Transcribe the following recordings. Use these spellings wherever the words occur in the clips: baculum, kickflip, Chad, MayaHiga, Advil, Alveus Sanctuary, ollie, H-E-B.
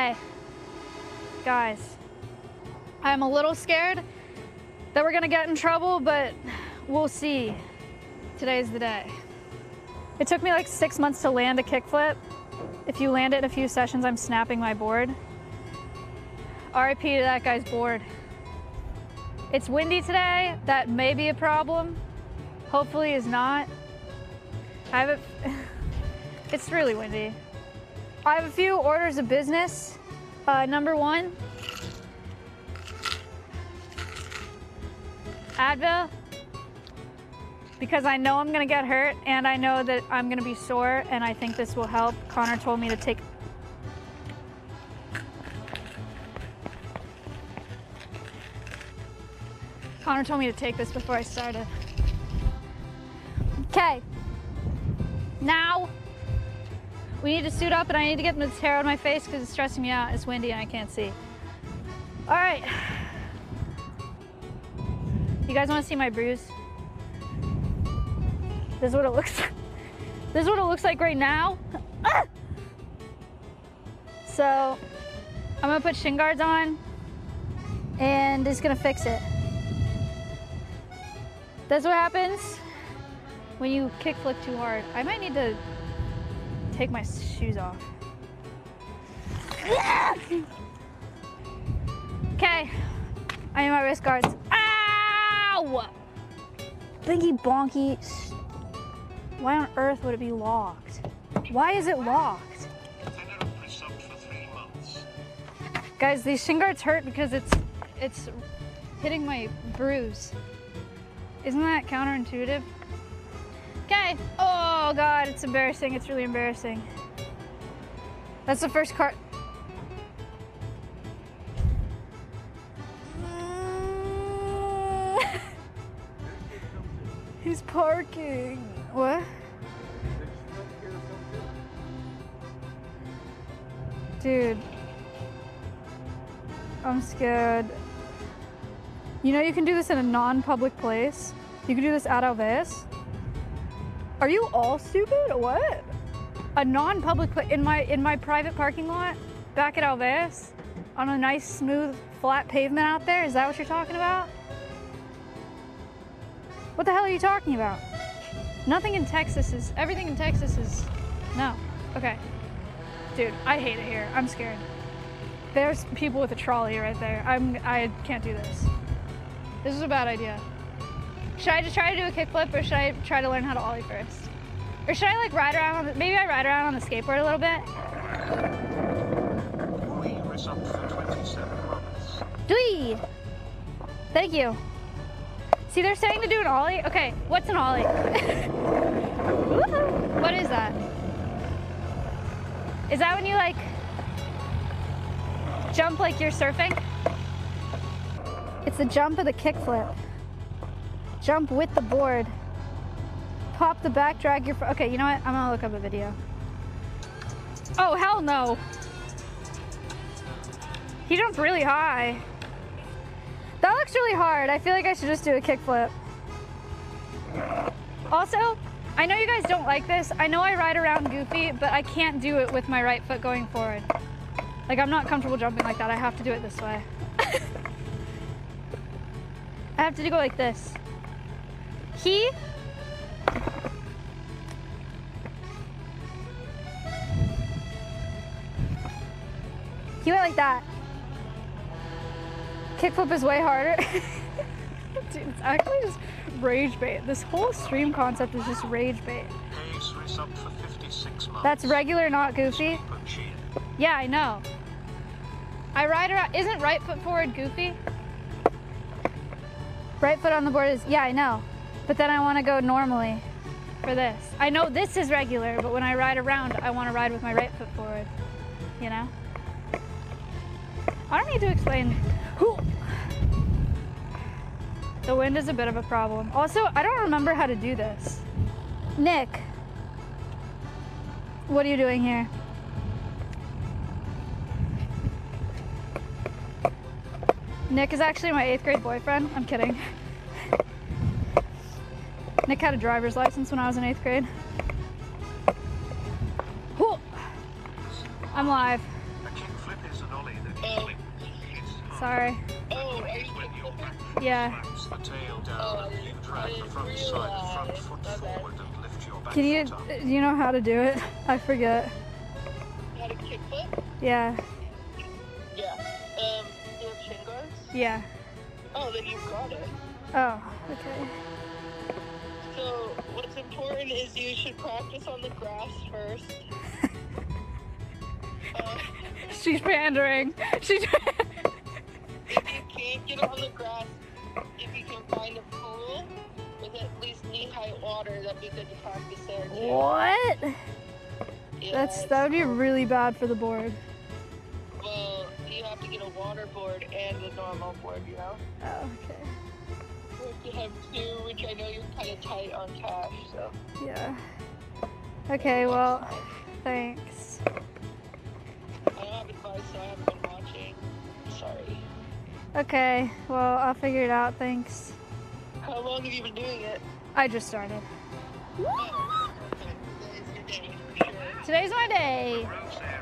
Hey, guys, I'm a little scared that we're gonna get in trouble, but we'll see. Today's the day. It took me like 6 months to land a kickflip. If you land it in a few sessions, I'm snapping my board. RIP to that guy's board. It's windy today. That may be a problem. Hopefully is not. I have a it's really windy. I have a few orders of business. Number one, Advil, because I know I'm gonna get hurt and I know that I'm gonna be sore, and I think this will help. Connor told me to take this before I started. Okay, now we need to suit up, and I need to get this hair on my face because it's stressing me out. It's windy and I can't see. All right. You guys want to see my bruise? This is what it looks like. This is what it looks like right now. Ah! So I'm gonna put shin guards on and it's gonna fix it. That's what happens when you kickflip too hard. I might need to take my shoes off. Yeah! Okay, I need my wrist guards. Ow! Biggie bonky. Why on earth would it be locked? Why is it locked? Guys, these shin guards hurt because it's hitting my bruise. Isn't that counterintuitive? Okay. Oh God, it's embarrassing. It's really embarrassing. That's the first card. He's parking. What? Dude, I'm scared. You know you can do this in a non-public place. You can do this at Alveus. Are you all stupid? What? A non-public place in my private parking lot back at Alveus on a nice, smooth, flat pavement out there? Is that what you're talking about? What the hell are you talking about? Nothing in Texas is, everything in Texas is, no. Okay. Dude, I hate it here. I'm scared. There's people with a trolley right there. I can't do this. This is a bad idea. Should I just try to do a kickflip, or should I try to learn how to ollie first? Or should I like ride around on the, maybe I ride around on the skateboard a little bit? Ollie wrist up for 27 moments. Dwee! Thank you. See, they're saying to do an ollie. Okay, what's an ollie? What is that? Is that when you like jump like you're surfing? It's the jump of the kickflip. Jump with the board. Pop the back, drag your, okay, you know what? I'm gonna look up a video. Oh, hell no. He jumped really high. That looks really hard. I feel like I should just do a kickflip. Also, I know you guys don't like this. I know I ride around goofy, but I can't do it with my right foot going forward. Like, I'm not comfortable jumping like that. I have to do it this way. I have to go like this. He. He went like that. Kickflip is way harder. Dude, it's actually just rage bait. This whole stream concept is just rage bait. That's regular, not goofy. Yeah, I know. I ride around, isn't right foot forward goofy? Right foot on the board is, yeah, I know. But then I want to go normally for this. I know this is regular, but when I ride around, I want to ride with my right foot forward, you know? I don't need to explain. The wind is a bit of a problem. Also, I don't remember how to do this. Nick, what are you doing here? Nick is actually my 8th grade boyfriend. I'm kidding. Nick had a driver's license when I was in 8th grade. Whew. I'm live. A kickflip is Sorry. Oh, yeah. Can you, do you know how to do it? I forget. How to kickflip? Yeah. Yeah. Do you have shin guards? Yeah. Oh, then you've got it. Oh, okay. So, what's important is you should practice on the grass first. She's pandering. She's If you can't get on the grass, if you can find a pool with at least knee-height water, that'd be good to practice there too. What? Yeah, that would be really bad for the board. Well, you have to get a water board and a normal board, you know? Oh, okay. You have two, which I know you're kind of tight on cash, so. Yeah. Okay, well, thanks. I don't have advice, so I haven't been watching. Sorry. Okay, well, I'll figure it out, thanks. How long have you been doing it? I just started. Oh, okay. Today's your day, for sure.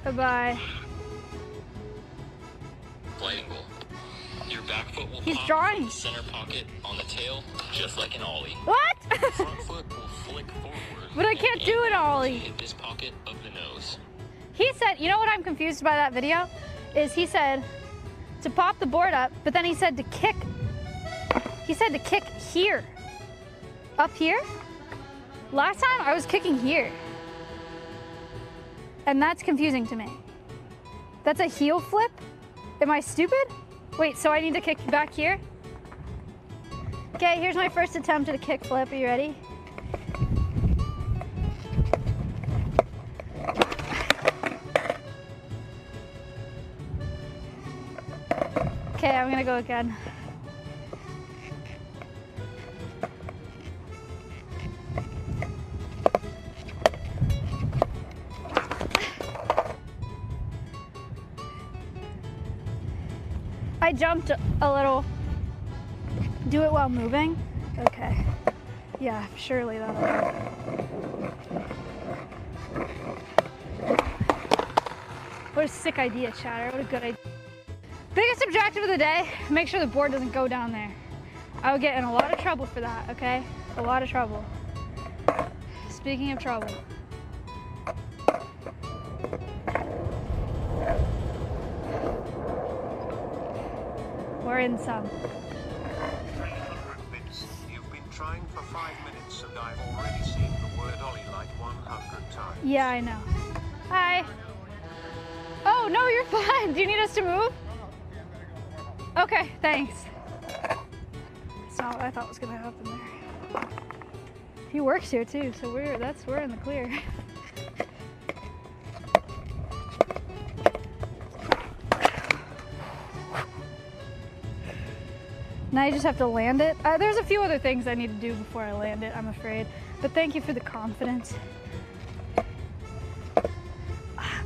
Today's my day. Bye-bye. Gliding goal. Your back foot will pop in the center pocket on the tail, just like an ollie. What? Front foot will flick forward. But I can't do an ollie. Hit this pocket of the nose. He said, you know what I'm confused by that video? Is he said to pop the board up, but then he said to kick. He said to kick here. Up here? Last time I was kicking here. And that's confusing to me. That's a heel flip? Am I stupid? Wait, so I need to kick back here? Okay, here's my first attempt at a kick flip. Are you ready? Okay, I'm gonna go again. I jumped a little. Do it while moving? Okay. Yeah, surely that'll work. What a sick idea, Chad. What a good idea. Biggest objective of the day, make sure the board doesn't go down there. I would get in a lot of trouble for that, okay? A lot of trouble. Speaking of trouble. We're in some. 300 bits. You've been trying for 5 minutes and I've already seen the word ollie like 100 times. Yeah, I know. Hi. Oh, no, you're fine. Do you need us to move? Okay, thanks. That's not what I thought was gonna happen there. He works here too, so we're in the clear. Now you just have to land it. There's a few other things I need to do before I land it, I'm afraid. But thank you for the confidence. Ah,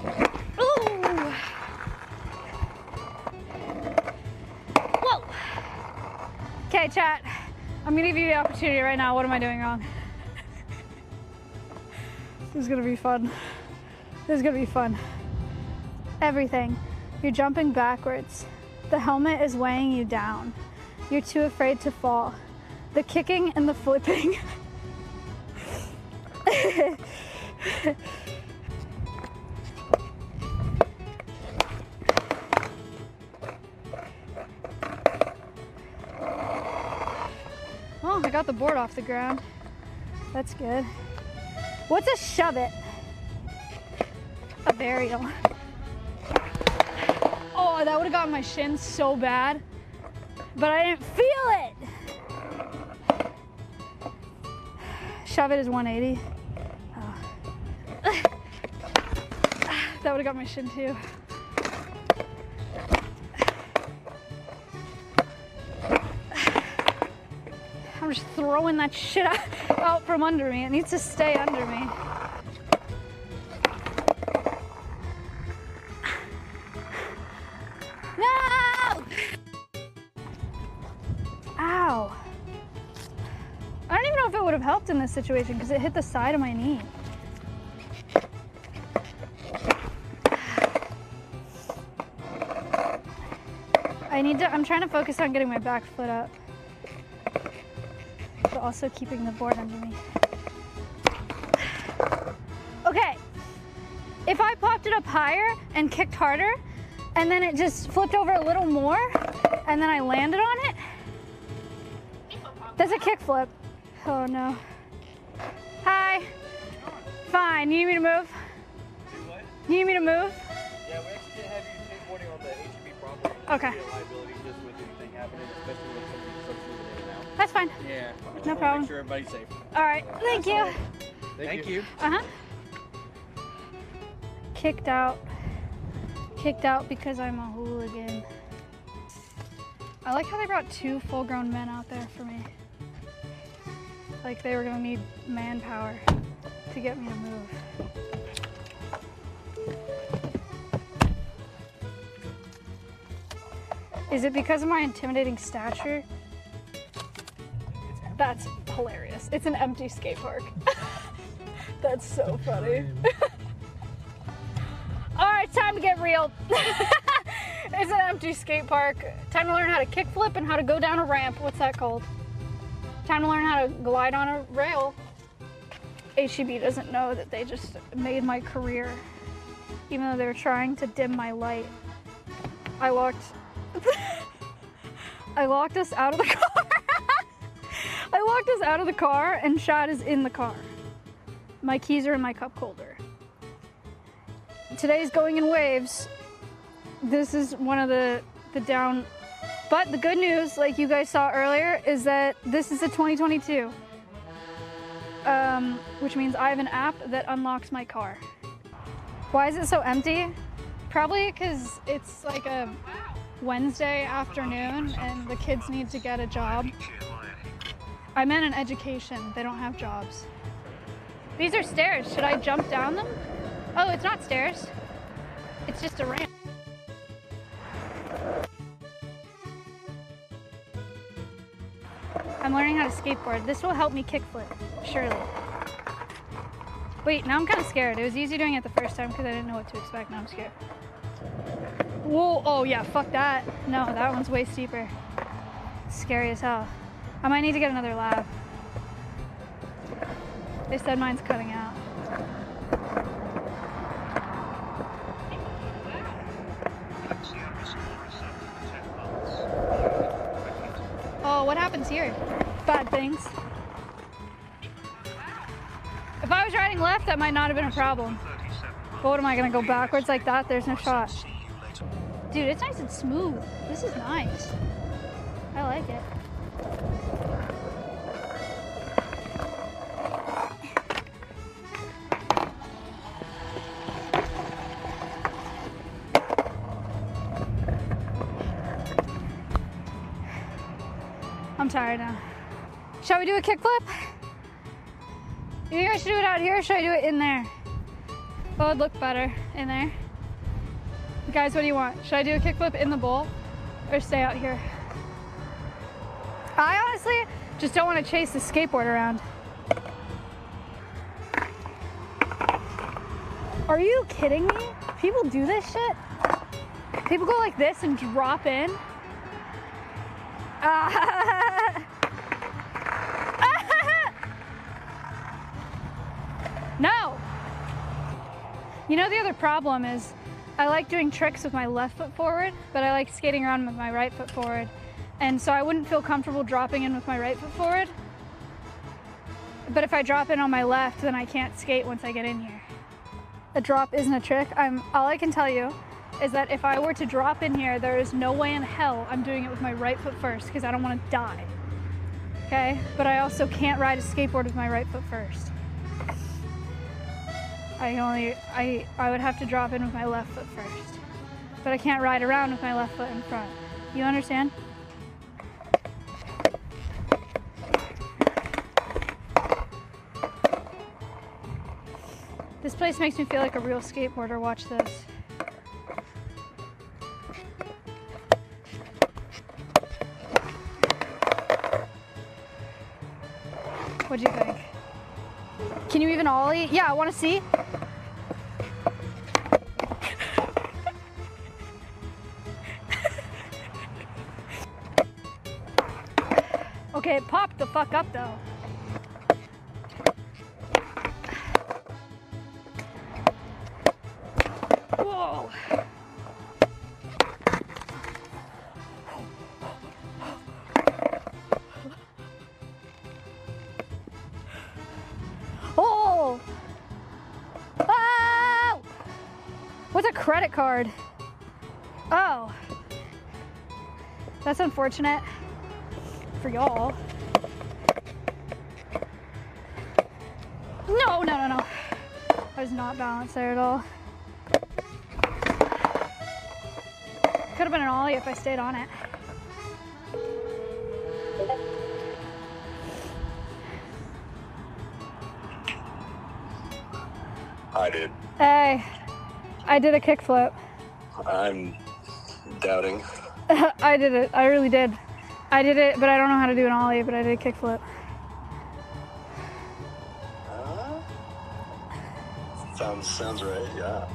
man. Ooh. Whoa. Okay, chat. I'm gonna give you the opportunity right now. What am I doing wrong? This is gonna be fun. This is gonna be fun. Everything. You're jumping backwards. The helmet is weighing you down. You're too afraid to fall. The kicking and the flipping. Oh, I got the board off the ground. That's good. What's a shove it? A burial. Oh, that would have gotten my shin so bad, but I didn't feel it. Shove it is 180. Oh. That would have got my shin too. I'm just throwing that shit out from under me. It needs to stay under me. In this situation because it hit the side of my knee. I'm trying to focus on getting my back foot up, but also keeping the board under me. Okay, if I popped it up higher and kicked harder, and then it just flipped over a little more, and then I landed on it, that's a kickflip. Oh no. Hi. Fine, you need me to move? What? You need me to move? Yeah, we actually didn't have you skateboarding on the H-E-B property. Okay. Just with anything happening, especially with something now. That's fine. Yeah. No problem. Make sure everybody's safe. All right. Thank you. Thank you. Uh-huh. Kicked out. Kicked out because I'm a hooligan. I like how they brought two full-grown men out there for me. Like they were gonna need manpower to get me to move. Is it because of my intimidating stature? That's hilarious. It's an empty skate park. That's so funny. All right, time to get real. It's an empty skate park. Time to learn how to kickflip and how to go down a ramp. What's that called? Time to learn how to glide on a rail. H-E-B doesn't know that they just made my career, even though they were trying to dim my light. I locked us out of the car. I locked us out of the car, and Chad is in the car. My keys are in my cup holder. Today's going in waves. This is one of the down, but the good news, like you guys saw earlier, is that this is a 2022. Which means I have an app that unlocks my car. Why is it so empty? Probably because it's like a Wednesday afternoon and the kids need to get a job. I meant an education. They don't have jobs. These are stairs. Should I jump down them? Oh, it's not stairs. It's just a ramp. I'm learning how to skateboard. This will help me kickflip, surely. Wait, now I'm kind of scared. It was easy doing it the first time because I didn't know what to expect. Now I'm scared. Whoa, oh yeah, fuck that. No, that one's way steeper. Scary as hell. I might need to get another lap. They said mine's cutting out. Oh, what happens here? Bad things. If I was riding left, that might not have been a problem. But what am I gonna go backwards like that? There's no shot. Dude, it's nice and smooth. This is nice. I like it. I'm tired now. Shall we do a kickflip? You guys should do it out here, or should I do it in there? Oh, it'd look better in there. Guys, what do you want? Should I do a kickflip in the bowl or stay out here? I honestly just don't want to chase the skateboard around. Are you kidding me? People do this shit? People go like this and drop in? No! You know, the other problem is I like doing tricks with my left foot forward, but I like skating around with my right foot forward. And so I wouldn't feel comfortable dropping in with my right foot forward. But if I drop in on my left, then I can't skate once I get in here. A drop isn't a trick. All I can tell you is that if I were to drop in here, there is no way in hell I'm doing it with my right foot first because I don't want to die, okay? But I also can't ride a skateboard with my right foot first. I would have to drop in with my left foot first, but I can't ride around with my left foot in front. You understand? This place makes me feel like a real skateboarder. Watch this. What'd you think? Can you even ollie? Yeah, I want to see. Okay, it popped the fuck up though. Whoa. Oh. Oh. What's a credit card? Oh. That's unfortunate for y'all. No, no, no, no. I was not balanced there at all. Could have been an ollie if I stayed on it. I did. Hey, I did a kickflip. I'm doubting. I did it. I really did. I did it, but I don't know how to do an ollie, but I did a kickflip. Sounds right, yeah.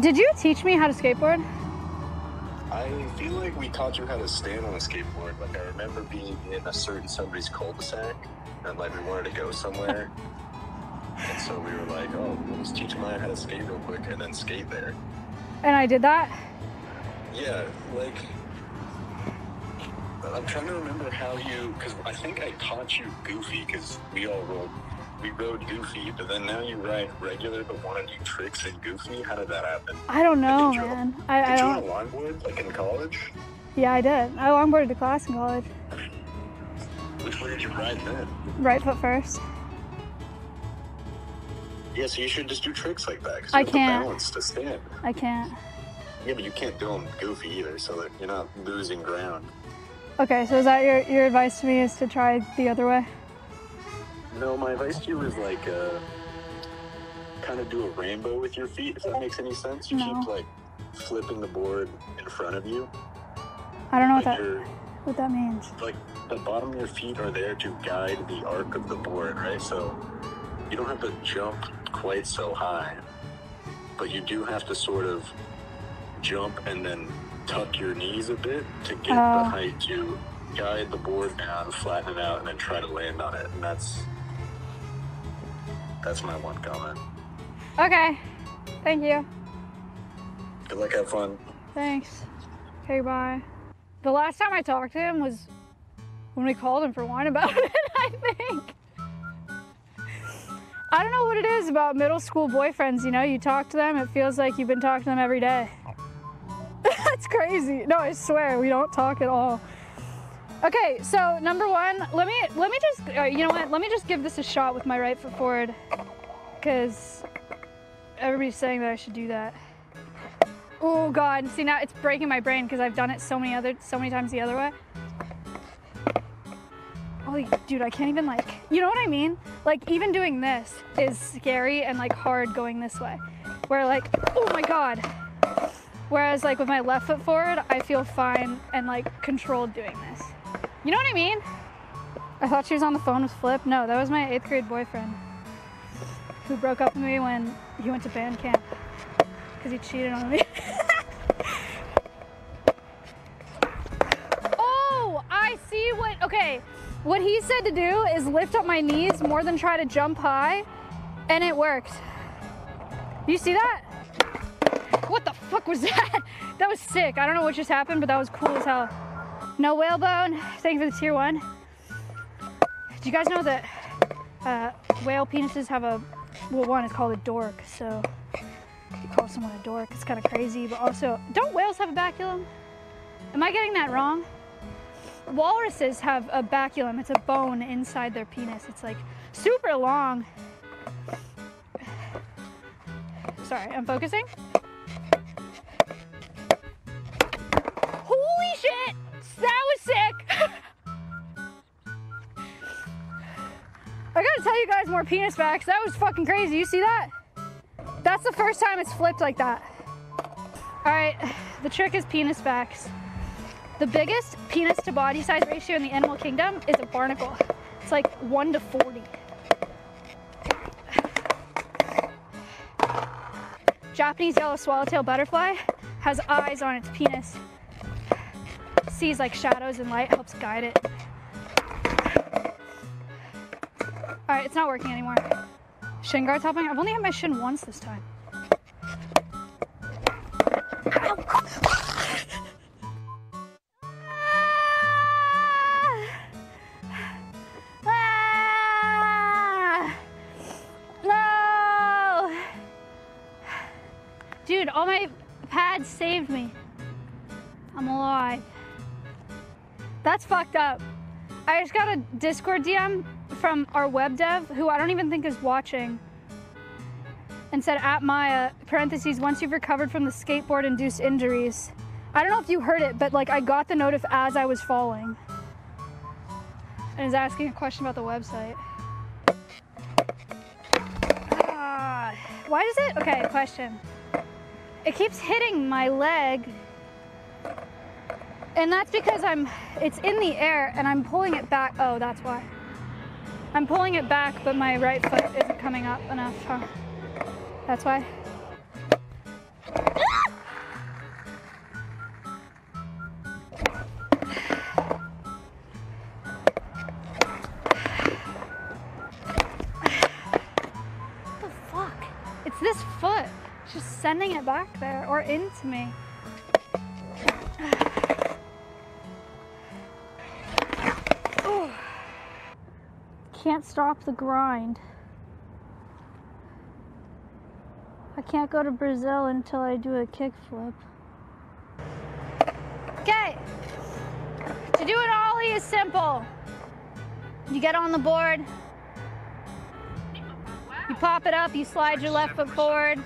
Did you teach me how to skateboard? I feel like we taught you how to stand on a skateboard. Like, I remember being in a certain somebody's cul-de-sac, and like we wanted to go somewhere. And so we were like, oh, we'll just teach Maya how to skate real quick and then skate there. And I did that? Yeah, like... I'm trying to remember how you, because I think I taught you Goofy, because we rode Goofy, but then now you ride regular, but want to do tricks in Goofy. How did that happen? I don't know, man. Did you longboard, like, in college? Yeah, I did. I longboarded to class in college. Which way did you ride then? Right foot first. Yeah, so you should just do tricks like that, because you have the balance to stand. I can't. Yeah, but you can't do them Goofy either, so that you're not losing ground. Okay, so is that your advice to me, is to try the other way? No, my advice to you is like, kind of do a rainbow with your feet, if that makes any sense. You keep like flipping the board in front of you. I don't know what that means. Like, the bottom of your feet are there to guide the arc of the board, right? So you don't have to jump quite so high, but you do have to sort of jump and then tuck your knees a bit to get the height to guide the board down, flatten it out, and then try to land on it. And that's my one comment. Okay, thank you. Good luck, have fun. Thanks. Okay, bye. The last time I talked to him was when we called him for wine about it, I think. I don't know what it is about middle school boyfriends, you know, you talk to them, it feels like you've been talking to them every day. That's crazy. No, I swear, we don't talk at all. Okay, so number one, let me just, you know what? Let me just give this a shot with my right foot forward, because everybody's saying that I should do that. Oh God, see, now it's breaking my brain because I've done it so many times the other way. Oh, dude, I can't even like, you know what I mean? Like, even doing this is scary and like hard going this way, where like, oh my God. Whereas like with my left foot forward, I feel fine and like controlled doing this. You know what I mean? I thought she was on the phone with Flip. No, that was my 8th grade boyfriend who broke up with me when he went to band camp because he cheated on me. Oh, I see what, okay. What he said to do is lift up my knees more than try to jump high, and it worked. You see that? What the fuck was that? That was sick. I don't know what just happened, but that was cool as hell. No whalebone. Thank you for the tier 1. Do you guys know that whale penises have a, well, one is called a dork, so you call someone a dork, it's kind of crazy, but also, don't whales have a baculum? Am I getting that wrong? Walruses have a baculum. It's a bone inside their penis. It's like super long. Sorry, I'm focusing. Holy shit! That was sick! I gotta tell you guys more penis facts. That was fucking crazy. You see that? That's the first time it's flipped like that. Alright, the trick is penis facts. The biggest penis to body size ratio in the animal kingdom is a barnacle. It's like 1 to 40. Japanese yellow swallowtail butterfly has eyes on its penis. Sees like shadows and light, helps guide it. It's not working anymore. Shin guard's helping. I've only had my shin once this time. Dude, all my pads saved me. I'm alive. That's fucked up. I just got a Discord DM from our web dev, who I don't even think is watching, and said, at Maya, parentheses, once you've recovered from the skateboard-induced injuries. I don't know if you heard it, but like I got the notif as I was falling. And is asking a question about the website. Why does it? Okay, question. It keeps hitting my leg, and that's because it's in the air and I'm pulling it back. Oh, that's why. I'm pulling it back, but my right foot isn't coming up enough, huh? That's why. What the fuck? It's this foot. Just sending it back there or into me. Ooh. Can't stop the grind. I can't go to Brazil until I do a kickflip. Okay, to do an ollie is simple. You get on the board, you pop it up, you slide your left foot forward,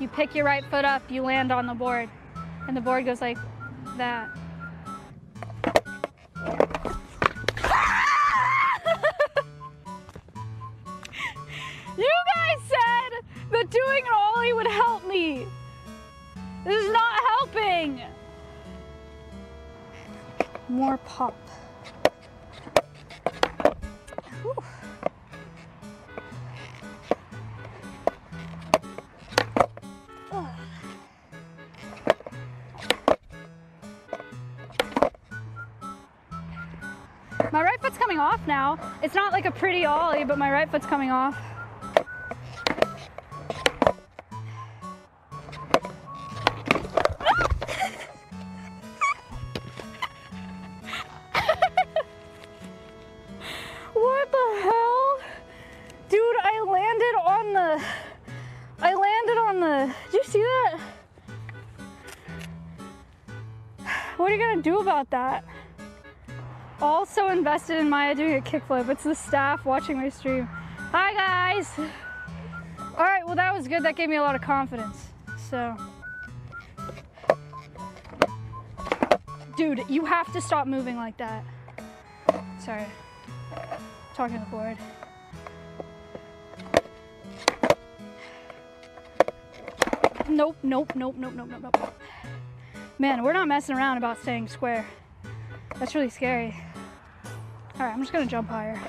you pick your right foot up, you land on the board, and the board goes like that. You guys said that doing an ollie would help me. This is not helping. More pop. My right foot's coming off now. It's not like a pretty ollie, but my right foot's coming off. What the hell? Dude, I landed on the, did you see that? What are you gonna do about that? Also invested in Maya doing a kickflip. It's the staff watching my stream. Hi guys. All right, well that was good. That gave me a lot of confidence. So. Dude, you have to stop moving like that. Sorry, talking to the board. Nope, nope, nope, nope, nope, nope, nope. Man, we're not messing around about staying square. That's really scary. All right, I'm just gonna jump higher.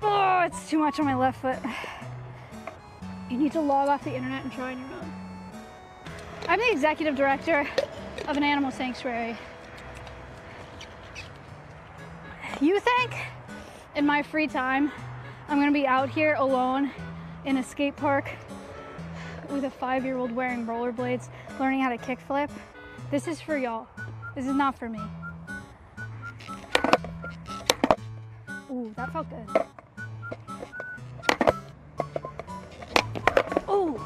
Oh, it's too much on my left foot. You need to log off the internet and try on your own. I'm the executive director of an animal sanctuary. You think in my free time I'm gonna be out here alone in a skate park with a 5-year-old wearing rollerblades learning how to kickflip? This is for y'all. This is not for me. Ooh, that felt good. Ooh.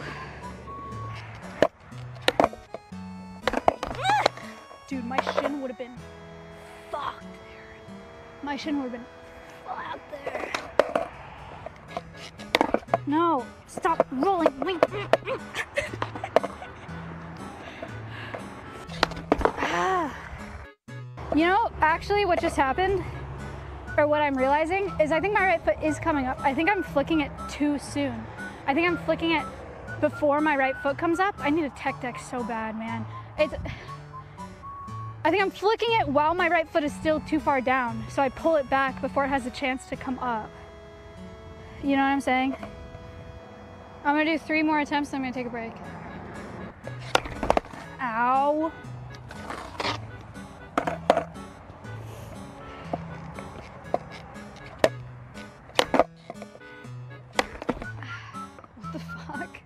Dude, my shin would have been fucked. My shin would have been flat there. No, stop rolling. Wait. You know, actually what just happened, or what I'm realizing, is I think my right foot is coming up. I think I'm flicking it too soon. I think I'm flicking it before my right foot comes up. I need a tech deck so bad, man. I think I'm flicking it while my right foot is still too far down, so I pull it back before it has a chance to come up. You know what I'm saying? I'm gonna do 3 more attempts and I'm gonna take a break. Ow. What the fuck?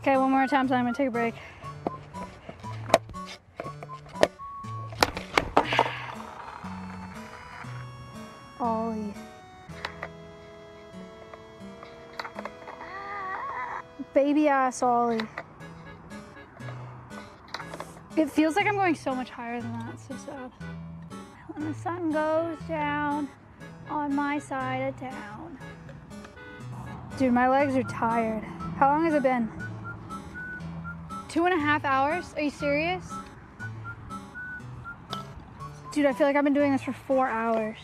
Okay, 1 more attempt and I'm gonna take a break. Ollie. Baby ass Ollie. It feels like I'm going so much higher than that, it's so sad. When the sun goes down on my side of town. Dude, my legs are tired. How long has it been? 2.5 hours? Are you serious? Dude, I feel like I've been doing this for 4 hours.